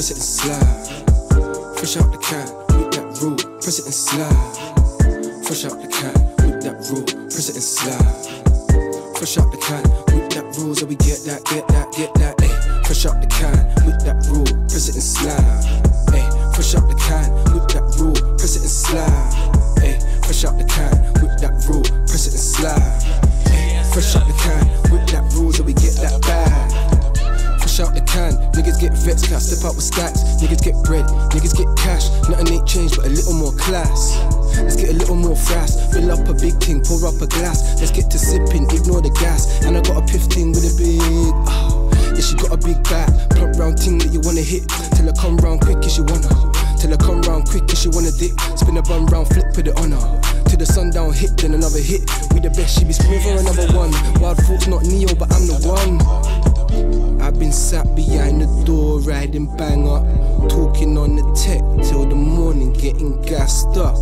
press it and slide. Fresh out the cat, whip that rule, press it and slide. Fresh out the cat, whip that rule, press it and slide. Fresh out the cat, whip that rule, so we get that, get that, get that. Ay. Fresh out the cat, whip that rule, press it and slide. Ay. Fresh out the cat, whip that rule, press it and slide. Ay. Fresh out the cat, whip that rule, press it and slide. Fresh out the can, whip that rule so we get that bag. Fresh out the can, niggas get vexed, cause I step out with stacks. Niggas get bread, niggas get cash. Nothing ain't changed but a little more class. Let's get a little more frass. Fill up a big ting, pour up a glass. Let's get to sipping, ignore the gas. And I got a piff ting with a big yeah, she got a big back, plump round ting that you wanna hit. Tell her come round quick if you wanna. Tell her come round quick if you wanna dip. Spin a bum round, flip, put it on her. To the sundown hit, then another hit. We the best, she be screaming for another one. Wild folks not Neo, but I'm the one. I've been sat behind the door, riding bang up, talking on the tech till the morning, getting gassed up.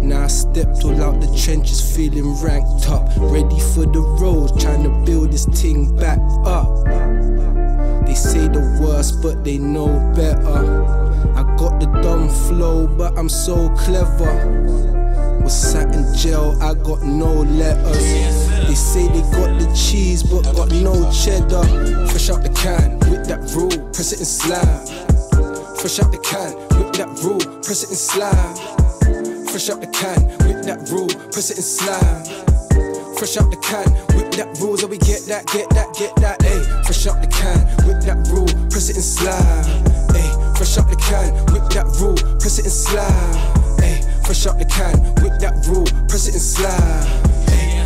Now I stepped all out the trenches, feeling ranked up, ready for the road, trying to build this ting back up. They say the worst, but they know better. I got the dumb flow, but I'm so clever. Was sat in jail, I got no letters. They say they got the cheese, but got no cheddar. Fresh out the can, whip that rule, press it and slide. Fresh out the can, whip that rule, press it and slide. Fresh out the can, whip that rule, press it and slide. Fresh out the can, whip that rule, so we get that, get that, get that. Ayy, fresh out the can, whip that rule, press it and slide. Ayy, fresh out the can, whip that rule, press it and slide. Fresh out the can, whip that rule, press it and slide.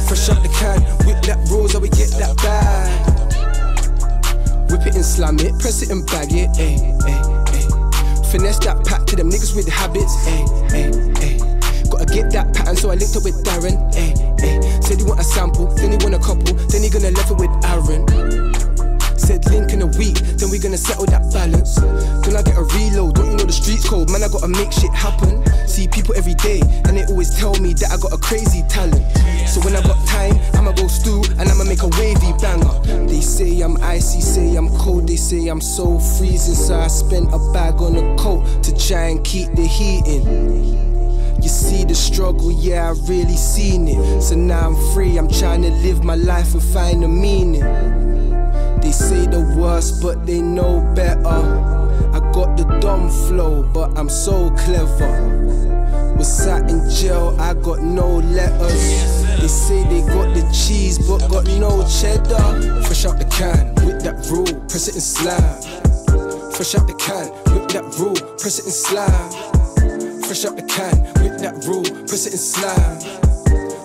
Fresh out the can, whip that rule, so we get that bag. Whip it and slam it, press it and bag it. Ay, ay, ay. Finesse that pack to them niggas with habits. Ay, ay, ay. Gotta get that pattern, so I linked up with Darren. Ay, ay. Said he want a sample, then he want a couple, then he gonna left it with Aaron. Said link in a week, then we gonna settle that balance. Then I get a reload, don't you know the streets cold? Man, I gotta make shit happen. See people every day, and they always tell me that I got a crazy talent. So when I got time, I'ma go stew, and I'ma make a wavy banger. They say I'm icy, say I'm cold, they say I'm so freezing. So I spent a bag on a coat to try and keep the heat in. You see the struggle, yeah, I really seen it. So now I'm free, I'm trying to live my life and find a meaning. They say the worst, but they know better. I got the dumb flow, but I'm so clever. Was sat in jail, I got no letters. They say they got the cheese, but got no cheddar. Fresh out the can, whip that rule, press it and slide. Fresh out the can, whip that rule, press it and slide. Fresh out the can, whip that rule, press it and slide.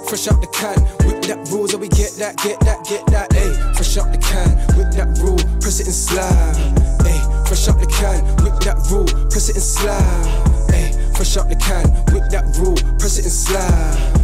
Fresh out the can, whip that rule, so we get that, get that, get that. Ayy, fresh out the can, whip that rule, press it and slide. Ayy, fresh out the can, whip that rule, press it and slide. Ayy, fresh out the can, whip that rule, press it and slide.